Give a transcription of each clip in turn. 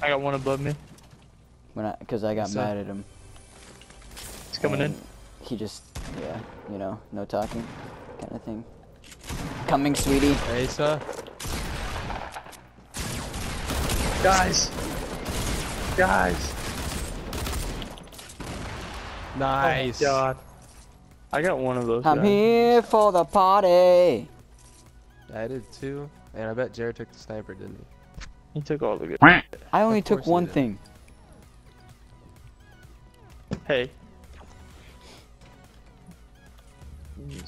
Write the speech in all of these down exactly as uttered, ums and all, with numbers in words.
I got one above me. When I, cause I got What's mad that? at him. He's coming in. He just, yeah, you know, no talking, kind of thing. Coming, sweetie. Hey, sir. Guys. Guys. Nice. Oh God. I got one of those. I'm guys. here for the party. I did too. And I bet Jared took the sniper, didn't he? He took all the good. I only took one thing. Hey. Okay,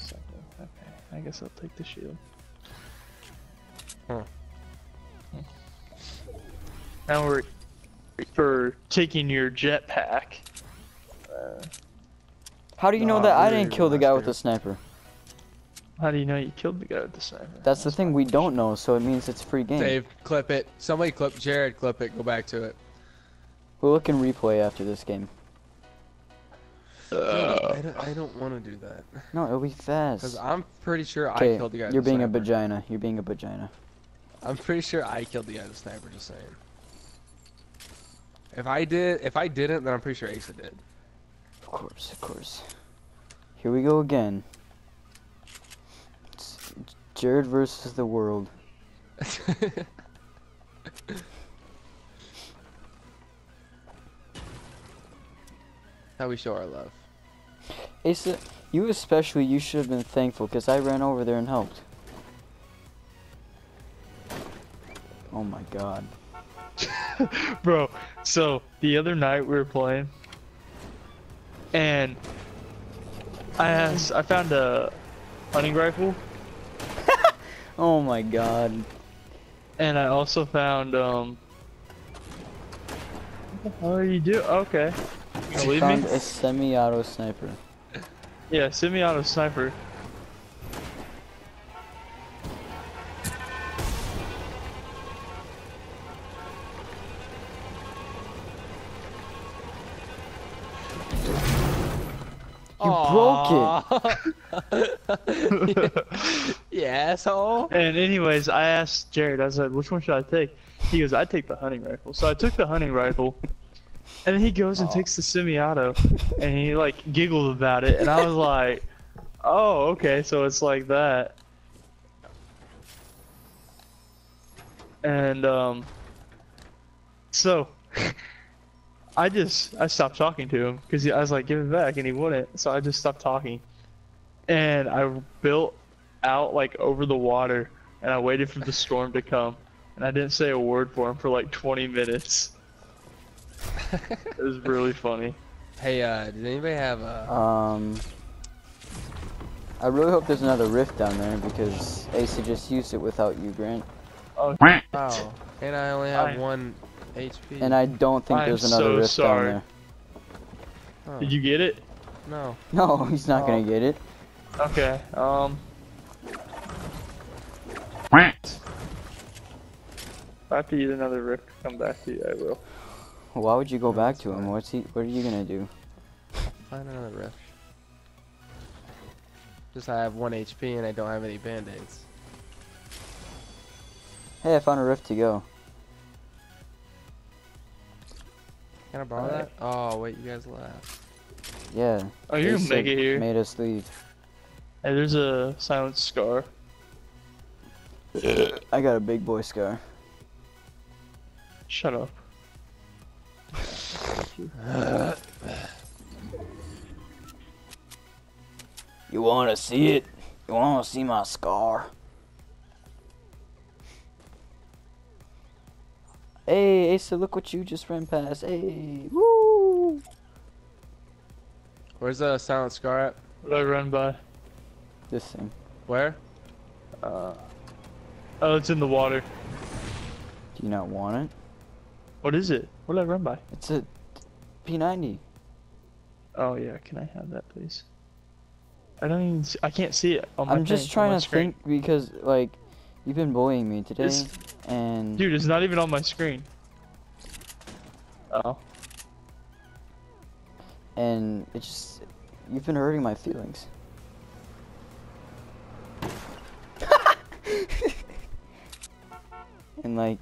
I guess I'll take the shield. Huh. Now we're for taking your jetpack. Uh, How do you no, know that I didn't kill the guy with the sniper? How do you know you killed the guy with the sniper? That's the thing, we don't know, so it means it's free game. Dave, clip it. Somebody clip Jared, clip it, go back to it. We'll look in replay after this game. Uh, I don't, I don't want to do that. No, it'll be fast. Because I'm pretty sure I killed the guy with the sniper. You're being a vagina. You're being a vagina. I'm pretty sure I killed the guy with the sniper, just saying. If I did, if I didn't, then I'm pretty sure Asa did. Of course, of course. Here we go again. It's Jared versus the world. How we show our love. Asa, you especially, you should have been thankful because I ran over there and helped. Oh my God. Bro, so the other night we were playing and I asked, I found a hunting rifle. Oh my God. And I also found, um, what the hell are you doing? Okay. I found me? a semi-auto sniper. Yeah, semi-auto sniper. You Aww. broke it. Yeah, you asshole. And anyways, I asked Jared, I said, which one should I take? He goes, I take the hunting rifle. So I took the hunting rifle. And then he goes and oh. takes the semi-auto, and he like giggled about it, and I was like, "Oh, okay, so it's like that." And um, so I just I stopped talking to him because I was like, "Give it back," and he wouldn't. So I just stopped talking, and I built out like over the water, and I waited for the storm to come, and I didn't say a word for him for like twenty minutes. It was really funny. Hey, uh, does anybody have a... Um... I really hope there's another rift down there, because Asa just used it without you, Grant. Oh, wow. And I only have I... one H P. And I don't think I there's another so rift sorry. down there. Oh. Did you get it? No. No, he's not oh. gonna get it. Okay, um... If I have to eat another rift, come back to you, I will. Why would you go back to him? What's he? What are you gonna do? Find another rift. Just I have one H P and I don't have any band-aids. Hey, I found a rift to go. Can I borrow that? Oh wait, you guys left. Yeah. Oh, you're gonna make it here. Made us leave. Hey, there's a silent scar. I got a big boy scar. Shut up. You wanna see it? You wanna see my scar? Hey, Asa, look what you just ran past. Hey, woo! Where's the silent scar at? What did I run by? This thing. Where? Uh. Oh, it's in the water. Do you not want it? What is it? What did I run by? It's a P ninety. Oh yeah, can I have that, please? I don't even see, I can't see it on my I'm just trying to screen. think because, like, you've been bullying me today, it's, and... Dude, it's not even on my screen. Oh. And it's just... You've been hurting my feelings. And, like...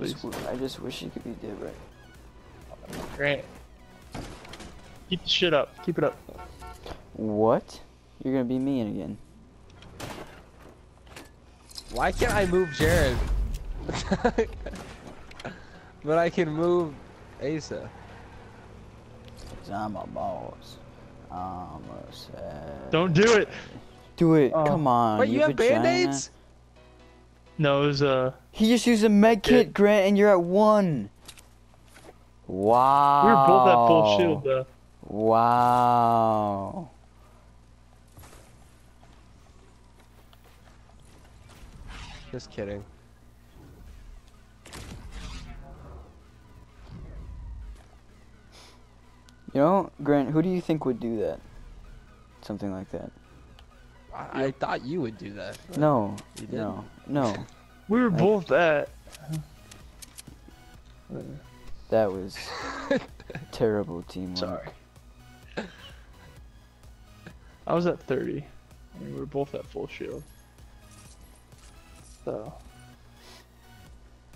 I just, I just wish you could be dead right. Grant. Keep the shit up. Keep it up. What? You're gonna be mean again. Why can't I move Jared? But I can move Asa. Cause I'm a boss. I'm a sad. Don't do it! Do it, oh. Come on. Wait, you, you have band-aids? No, it was uh... He just used a med kit, it. Grant, and you're at one. Wow. We were both at full shield, though. Wow. Just kidding. You know, Grant, who do you think would do that? Something like that. I, I thought you would do that. No, you no, no. We were like, both at... That was terrible teamwork. Sorry. I was at thirty. And we were both at full shield. So...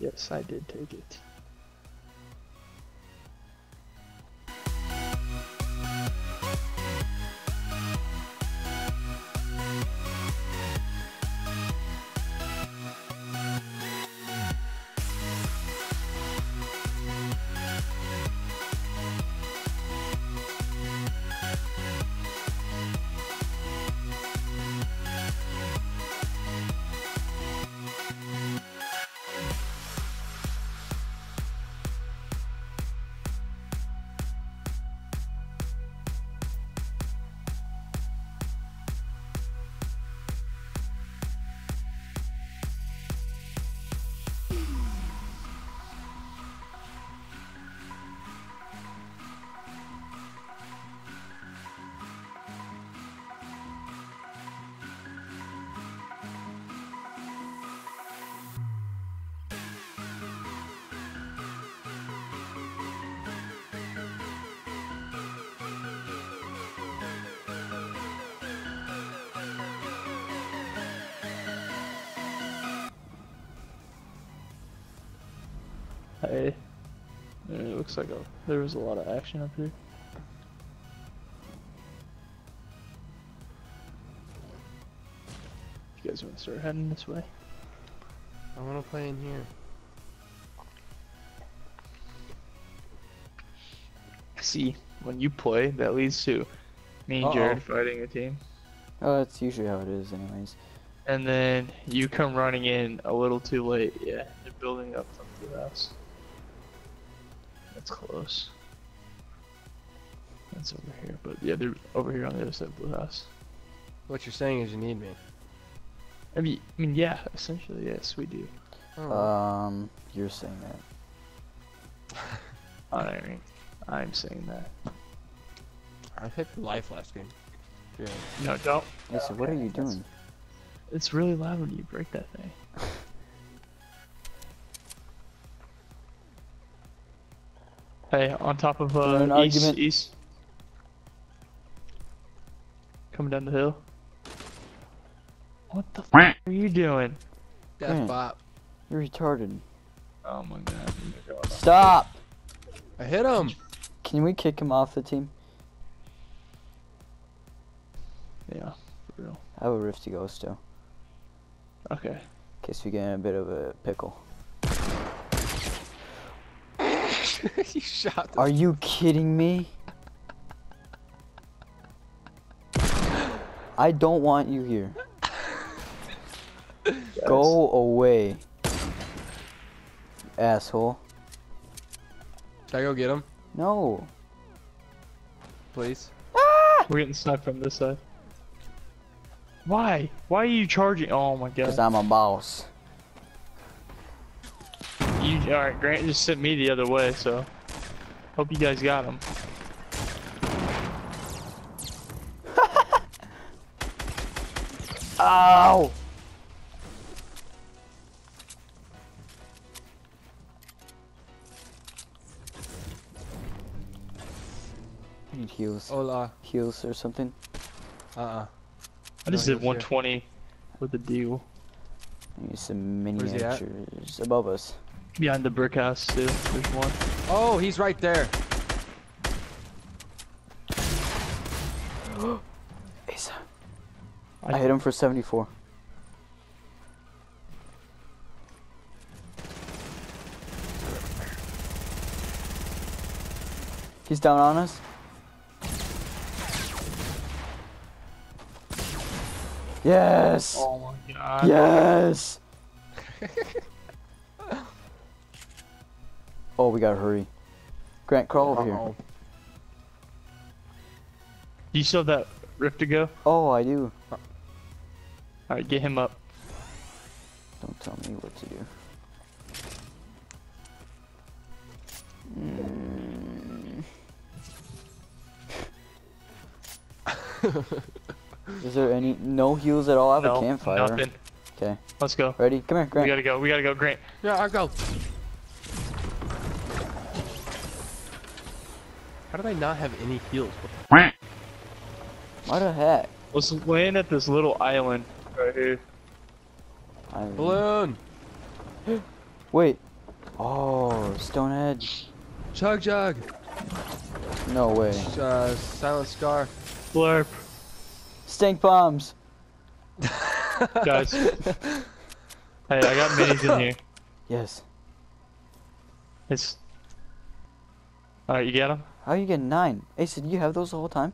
Yes, I did take it. Hey, it looks like a, there was a lot of action up here. You guys want to start heading this way? I want to play in here. See, when you play, that leads to me and uh-oh. Jared fighting a team. Oh, that's usually how it is anyways. And then you come running in a little too late. Yeah, they're building up something to the house. That's close. That's over here, but yeah, they're over here on the other side of the blue house. What you're saying is you need me. I mean, I mean yeah, essentially, yes, we do. Oh. Um, you're saying that. I mean, I'm saying that. I picked life last game. Yeah. No, don't. Lisa, yeah, okay. What are you doing? It's, it's really loud when you break that thing. Hey, on top of uh, an east, argument. east. Coming down the hill. What the f are you doing? Death bop. You're retarded. Oh my god. Stop! I hit him! Can we kick him off the team? Yeah, for real. I have a rift to go still. Okay. In case we get in a bit of a pickle. You shot Are you kidding me? I don't want you here. Yes. Go away, asshole. Should I go get him? No. Please. Ah! We're getting sniped from this side. Why? Why are you charging? Oh my god. Because I'm a boss. Alright, Grant just sent me the other way, so hope you guys got him. Ow! I need heals. Hola. Heals or something? Uh uh. I just no did one twenty here. With a deal. I need some miniatures above us. Behind the brick house, too. There's one. Oh, he's right there. Asa. I, I hit him for seventy-four. He's down on us. Yes. Oh my god. Yes. Oh, we gotta hurry. Grant, crawl over uh -oh. here. You still have that rift to go? Oh, I do. Alright, get him up. Don't tell me what to do. Mm. Is there any no heals at all? I have no, a campfire. Nothing. Okay. Let's go. Ready? Come here, Grant. We gotta go. We gotta go, Grant. Yeah, I'll go. How do they not have any heals? What the heck? Let's land at this little island right here. Island. Balloon! Wait. Oh, Stonehenge. Chug Jug! No way. Uh, Silent Scar. Blurp. Stink bombs. Guys. Hey, I got minis in here. Yes. It's. Alright, you got them? How are you getting nine? Asa, did you have those the whole time?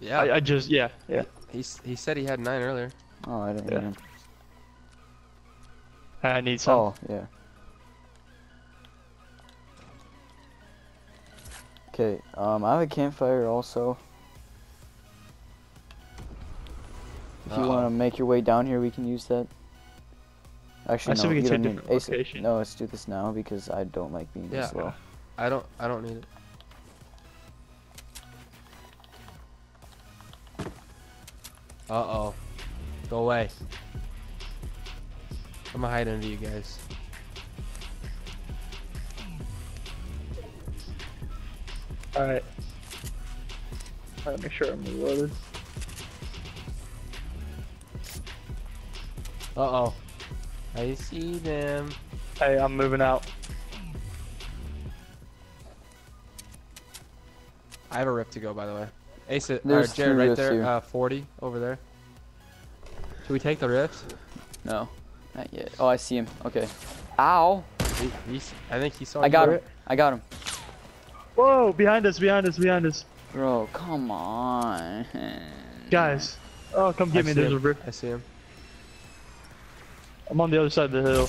Yeah. I, I just, yeah, yeah. He, he said he had nine earlier. Oh, I didn't yeah. even. I need some. Oh, yeah. Okay, um, I have a campfire also. If you uh, want to make your way down here, we can use that. Actually, no, we can you don't need Asa, no, let's do this now because I don't like being yeah, this low. I don't, I don't need it. Uh-oh. Go away. I'm gonna hide under you guys. Alright. Gotta make sure I'm reloaded. Uh-oh. I see them. Hey, I'm moving out. I have a rip to go, by the way. Asa, or Jared right there, uh, forty over there. Should we take the rift? No, not yet. Oh, I see him. Okay. Ow! He, he's, I think he saw. I got him. I got him. Whoa! Behind us! Behind us! Behind us! Bro, come on. Guys, oh, come get me. There's a rift. I see him. I'm on the other side of the hill.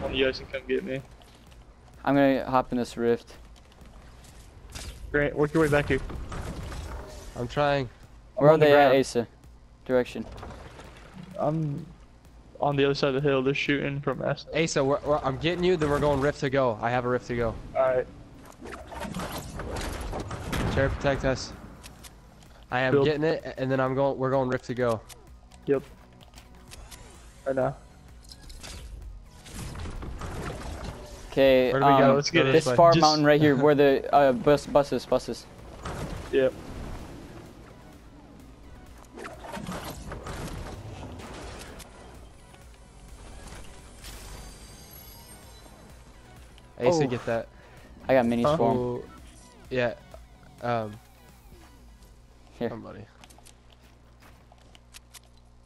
One of you guys can come get me. I'm gonna hop in this rift. Great. Work your way back here. I'm trying. Where are they at, Asa? Direction. I'm on the other side of the hill. They're shooting from Asa. Asa, we're, we're, I'm getting you. Then we're going rift to go. I have a rift to go. Alright. Jared, protect us. I am Build. getting it, and then I'm going. We're going rift to go. Yep. Right now. Okay. Where do we um, go? Let's get this it. far Just... mountain right here, where the uh, bus buses buses. Yep. I used oh. to get that. I got minis oh. for him. Yeah. Um. Here. Somebody.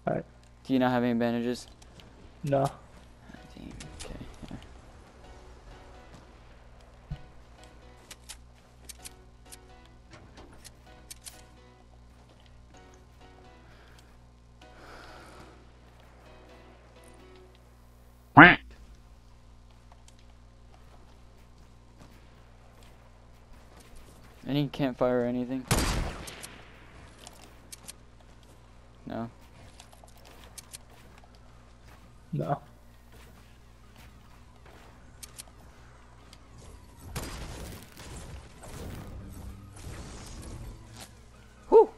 Alright. Do you not have any bandages? No. Damn. Okay. Here. Any campfire or anything? No. No. Whoo!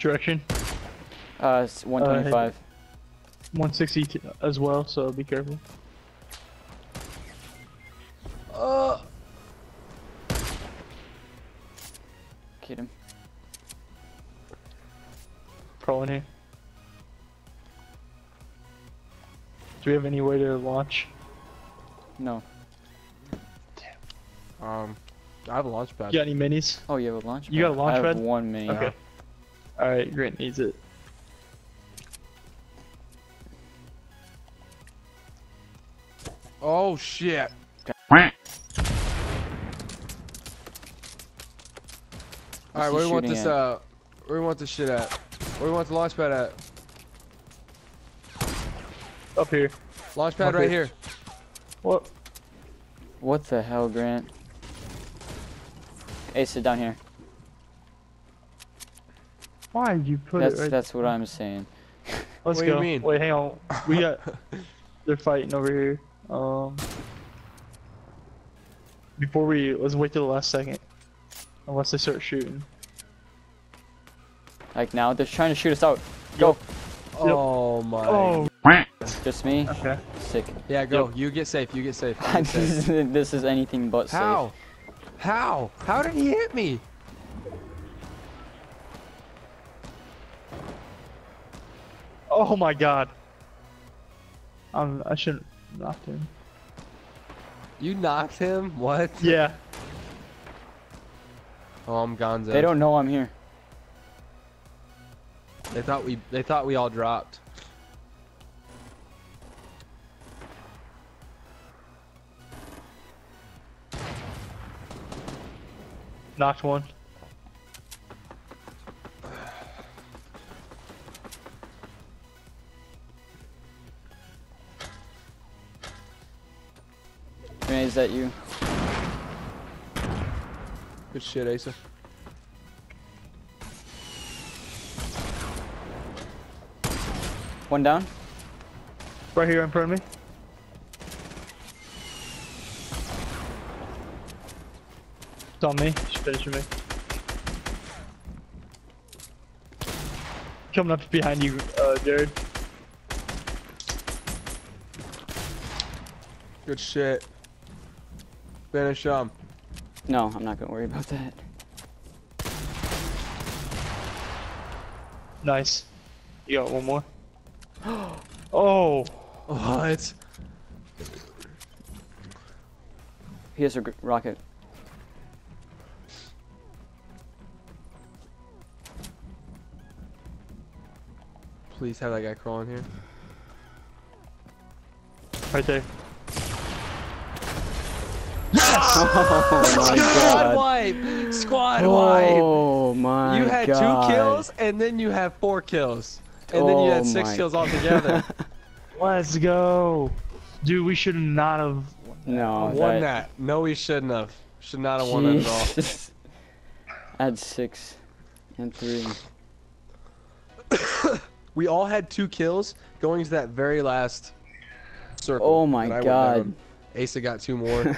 Direction? Uh, it's one twenty-five. Uh, one sixty as well, so be careful. Uh. Hit him. Crawl in here. Do we have any way to launch? No. Damn. Um, I have a launch pad. You got any minis? Oh, you have a launch pad? You got a launch pad? I have one mini. Okay. No. Alright, Grant needs it. Oh shit. Alright, where do we want this at? uh where do we want this shit at? Where do we want the launch pad at? Up here. Launch pad right here. What? What the hell, Grant? Ace it down here. Why did you put it right there? That's what I'm saying. Let's go. What do you mean? Wait, hang on. We got they're fighting over here. Um Before we let's wait till the last second. Unless they start shooting. Like now they're trying to shoot us out. Go. Yep. Oh my. Oh. Just me? Okay. Sick. Yeah, go. Yep. You get safe. You get safe. You get safe. This is anything but How? safe. How? How? How did he hit me? Oh my god. Um, I shouldn't knock him. You knocked him? What? Yeah. Oh, I'm Gonzo. They don't know I'm here. They thought we they thought we all dropped. Knocked one. Is that you? Good shit, Asa. One down. Right here in front of me. It's on me. She's finishing me. Coming up behind you, uh, Jared. Good shit. Finish him. No, I'm not gonna worry about that. Nice. You got one more. Oh! What? He has a rocket. Please have that guy crawling here. Right there. Oh my Squad god. wipe! Squad oh wipe! Oh my god. You had god. two kills and then you have four kills. And oh then you had six kills altogether. Let's go. Dude, we should not have no, won that. that. No, we shouldn't have. Should not have Jeez. won that at all. I had six and three. We all had two kills going to that very last circle. Oh my god. Asa got two more.